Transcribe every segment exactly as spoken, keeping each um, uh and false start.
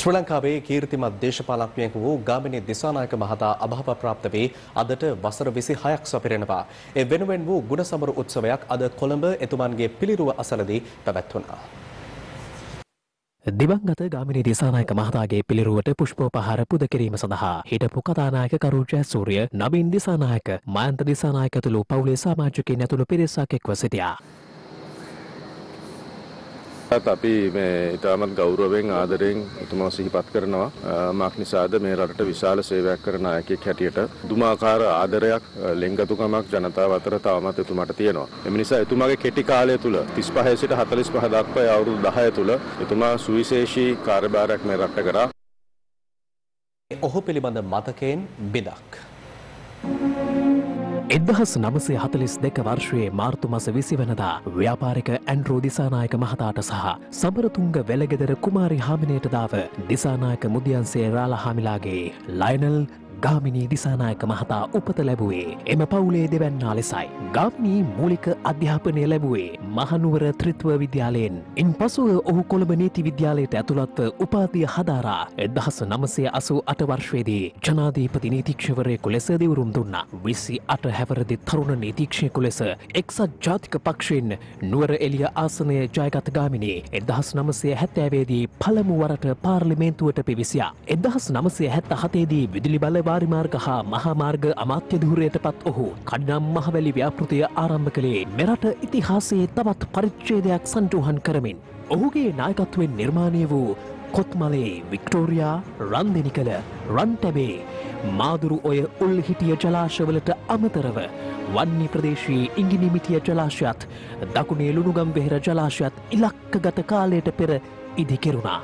ශ්‍රී ලංකාවේ කීර්තිමත් දේශපාලකයෙකු වූ ගාමිණි දිසානායක මහතා අභාව ප්‍රාප්ත වී අදට වසර විසිහයක් සපිරෙනවා. ඒ වෙනුවෙන් වූ ගුණසමරු උත්සවයක් අද කොළඹ එතුමන්ගේ පිළිරුව අසලදී පැවැත්වුණා. දිවංගත ගාමිණි දිසානායක මහතාගේ පිළිරුවට පුෂ්පෝපහාර පුද කිරීම සඳහා හිටපු කතානායක කරුජය සූර්ය, නබින් දිසානායක, මයන්ත දිසානායක ඇතුළු පවුලේ සමාජිකයන් ඇතුළු පිරිසක් එක්ව සිටියා. अभी मैं इटामत गौरवें आदरें तुम सिहिपत् करना माकनी साध मे रट विशाल सेवाक नायक ख्याट दुमाकार आदरया लिंग तुकामाक जनता वतर तावमत तुमाटतीयन एमनिसा तुमागे खेती काले तुल तिस्पा है सिट हातलिस पहा दाक्पा और दहा है तुल तुमा सुविशेषी कारबारक मे रट करा ओहो पिलिबंद मतकेन बिदक එදහස් නවසය හතලිස් දෙක වර්ෂයේ මාර්තු මස විසි වනදා ව්‍යාපාරික ඇන්ඩ්‍රෝ දිසානායක මහතාට සහ සබරතුංග වෙළගෙදර කුමාරි හාමිනේට දාව දිසානායක මුදියන්සේ රාලා හාමිලාගේ ලයනල් ගාමිණී දිසානායක මහතා උපත ලැබුවේ එම පවුලේ දෙවැන්නා ලෙසයි. ගාමිණී මූලික අධ්‍යාපනය ලැබුවේ මහනුවර ත්‍රිත්ව විද්‍යාලයෙන්. ඉන්පසුව ඔහු කොළඹ නීති විද්‍යාලයට ඇතුළත්ව උපාධිය හදාරා එදහස් නවසය අසූ අට වර්ෂයේදී ජනාධිපති නීතික්ෂවරයෙකු ලෙස දෙවුරුම් දුන්නා. විසි අට හැවරදි තරුණ නීතික්ෂකයෙකු ලෙස එක්සත් ජාතික පක්ෂයෙන් නුවර එළිය ආසනය ජයගත් ගාමිණී එදහස් නවසය හැත්තෑවේ දී පළමු වරට පාර්ලිමේන්තුවට පිවිසියා. එදහස් නවසය හැත්තහතේ දී විදුලි බල වාරිමාර්ග හා මහා මාර්ග අමාත්‍ය ධූරයටපත් ඔහු කඩම් මහවැලි ව්‍යාපෘතිය ආරම්භ කළේ මෙරට ඉතිහාසයේ තවත් පරිච්ඡේදයක් සංජෝහන් කරමින්. ඔහුගේ නායකත්වයෙන් නිර්මාණය වූ කොත්මලේ වික්ටෝරියා රන්දෙනිකල රන්ටැබේ මාදුරු ඔය උල්හිටිය ජලාශවලට අමතරව වන්නි ප්‍රදේශයේ ඉංගිනිමිටිය ජලාශයත් දකුණේ ලුණුගම් වෙහෙර ජලාශයත් ඉලක්කගත කාලයට පෙර ඉදි කෙරුණා.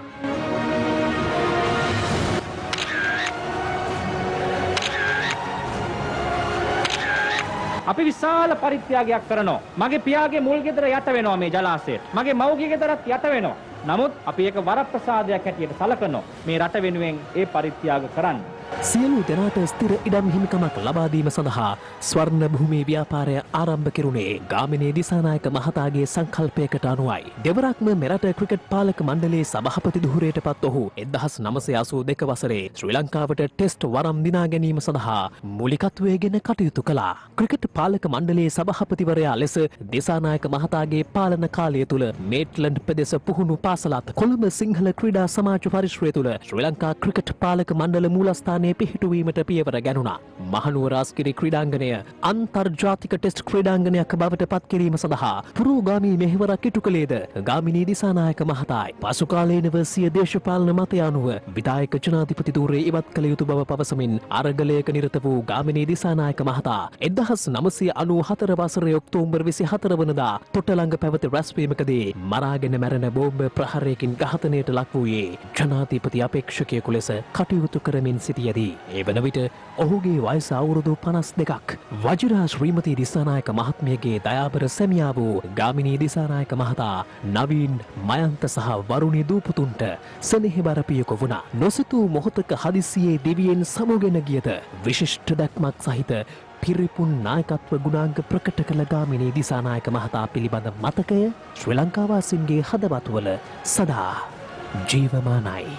අපි විශාල පරිත්‍යාගයක් කරනවා. මගේ පියාගේ මුල් ගෙදර යට වෙනවා මේ ජලාශය. මගේ මව්ගේ ගෙදරත් යට වෙනවා. නමුත් අපි ඒක වරප්‍රසාදයක් හැටියට සලකනවා. මේ රට වෙනුවෙන් ඒ පරිත්‍යාග කරන්න. සියලු දෙනාට ස්ථිර ඉඩම් හිමිකමක් ලබා දීම සඳහා ස්වර්ණ භූමි ව්‍යාපාරය ආරම්භ කෙරුණේ ගාමිණී දිසානායක මහතාගේ සංකල්පයකට අනුවයි. දෙවරක්ම මෙරට ක්‍රිකට් පාලක මණ්ඩලයේ සභාපති ධූරයටපත් ඔහු එදහස් නවසය අසූ දෙක වසරේ ශ්‍රී ලංකාවට ටෙස්ට් වරම් දිනා ගැනීම සඳහා මූලිකත්වයේගෙන කටයුතු කළා. ක්‍රිකට් පාලක මණ්ඩලයේ සභාපතිවරයා ලෙස දිසානායක මහතාගේ පාලන කාලය තුල මේට්ලන්ඩ් ප්‍රදේශ පුහුණු පාසලත් කොළඹ සිංහල ක්‍රීඩා සමාජ පරිශ්‍රය තුල ශ්‍රී ලංකා ක්‍රිකට් පාලක මණ්ඩල මූලස්ථාන පිහිටුවීමට පියවර ගැනුණා. මහනුවර අස්ගිරි ක්‍රීඩාංගණය අන්තර්ජාතික ටෙස්ට් ක්‍රීඩාංගණයක් බවට පත් කිරීම සඳහා පුරෝගාමී මෙහෙවරක් ඉටු කළේද ගාමිණී දිසානායක මහතායි. පසු කාලීනව සිය දේශපාලන මතය අනුව විධායක ජනාධිපති ධූරය ඉවත් කළ යුතු බව පවසමින් අරගලයක නිරත වූ ගාමිණී දිසානායක මහතා එදහස් නවසය අනූ හතර වසරේ ඔක්තෝබර් විසි හතර වනදා තොටලඟ පැවති රැස්වීමකදී මරාගෙන මැරෙන බෝම්බ ප්‍රහාරයකින් ඝාතනයට ලක් වූයේ ජනාධිපති අපේක්ෂකයෙකු ලෙස කටයුතු කරමින් සිටියා. ඒ වන විට ඔහුගේ වයස අවුරුදු පනස් දෙකක්. වජිරා ශ්‍රීමති දිසානායක මහත්මියගේ දයාබර සැමියා වූ ගාමිණී දිසානායක මහතා නවීන්, මයන්ත සහ වරුණි දූපුතුන්ට සෙනෙහෙබර පියෙකු වුණා. නොසිතූ මොහොතක හදිසියේ දෙවියන් සමුගෙන ගියද විශිෂ්ට දැක්මක් සහිත පිරිපුන් නායකත්ව ගුණාංග ප්‍රකට කළ ගාමිණී දිසානායක මහතා පිළිබඳ මතකය ශ්‍රී ලංකාවාසීන්ගේ හදවතවල සදා ජීවමානයි.